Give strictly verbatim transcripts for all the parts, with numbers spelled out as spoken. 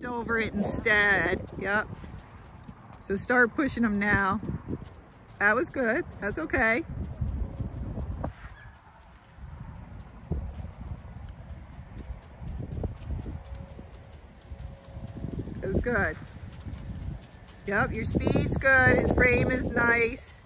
jumped over it instead. Yep. So start pushing them now. That was good. That's okay. It was good. Yep, your speed's good. His frame is nice.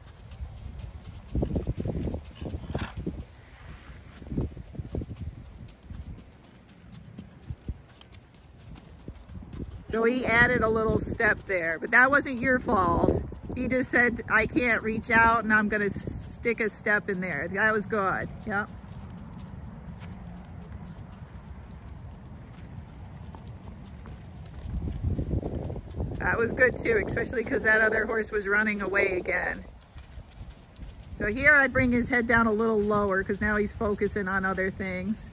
So he added a little step there, but that wasn't your fault. He just said, I can't reach out and I'm gonna stick a step in there. That was good, yep. That was good too, especially because that other horse was running away again. So here I'd bring his head down a little lower because now he's focusing on other things.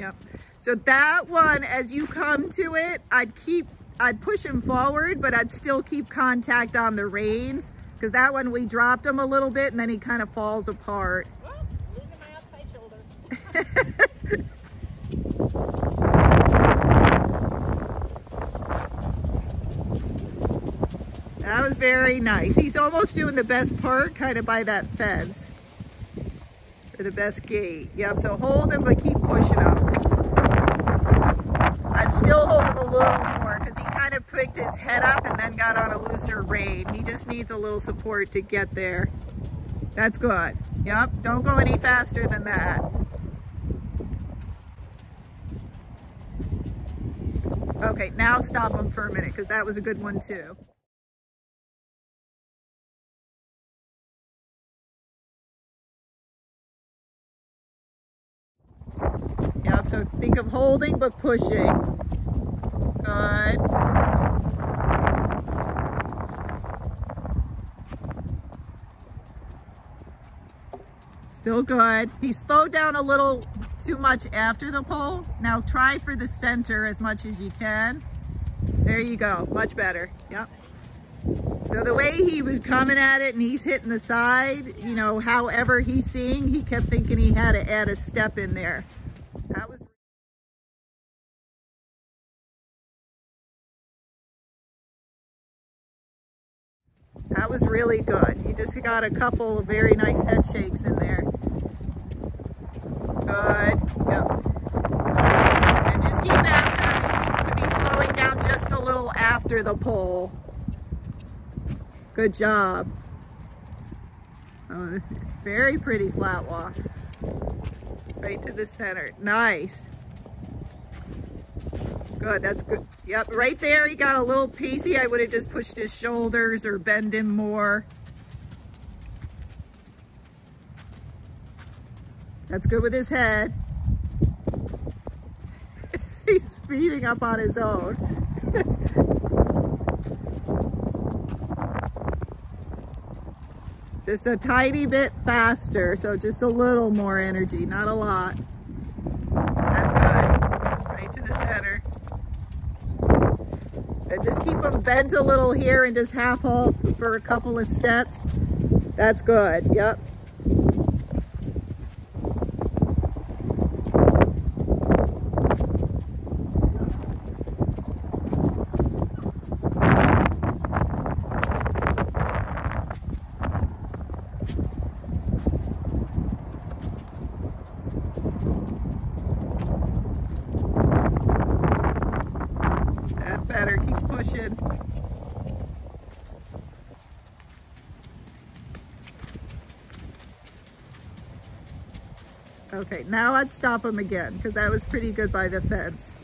Yep. So that one, as you come to it, I'd keep, I'd push him forward, but I'd still keep contact on the reins because that one we dropped him a little bit and then he kind of falls apart. Well, losing my outside shoulder. That was very nice. He's almost doing the best part kind of by that fence. The best gate. Yep, so hold him but keep pushing him. I'd still hold him a little more because he kind of picked his head up and then got on a looser rein. He just needs a little support to get there. That's good. Yep, don't go any faster than that. Okay, now stop him for a minute because that was a good one too. Yep, so think of holding but pushing. Good. Still good. He slowed down a little too much after the pole. Now try for the center as much as you can. There you go. Much better. Yep. So the way he was coming at it and he's hitting the side, you know, however he's seeing, he kept thinking he had to add a step in there. That was that was really good. You just got a couple of very nice head shakes in there. Good. Yep. And just keep after him. He seems to be slowing down just a little after the pole. Good job. Oh, it's very pretty flat walk. Right to the center. Nice. Good. That's good. Yep. Right there, he got a little pacey. I would have just pushed his shoulders or bend him more. That's good with his head. He's feeding up on his own. Just a tiny bit faster, so just a little more energy, not a lot. That's good. Right to the center. And just keep them bent a little here and just half halt for a couple of steps. That's good. Yep. Keep pushing. Okay, now I'd stop him again because that was pretty good by the fence.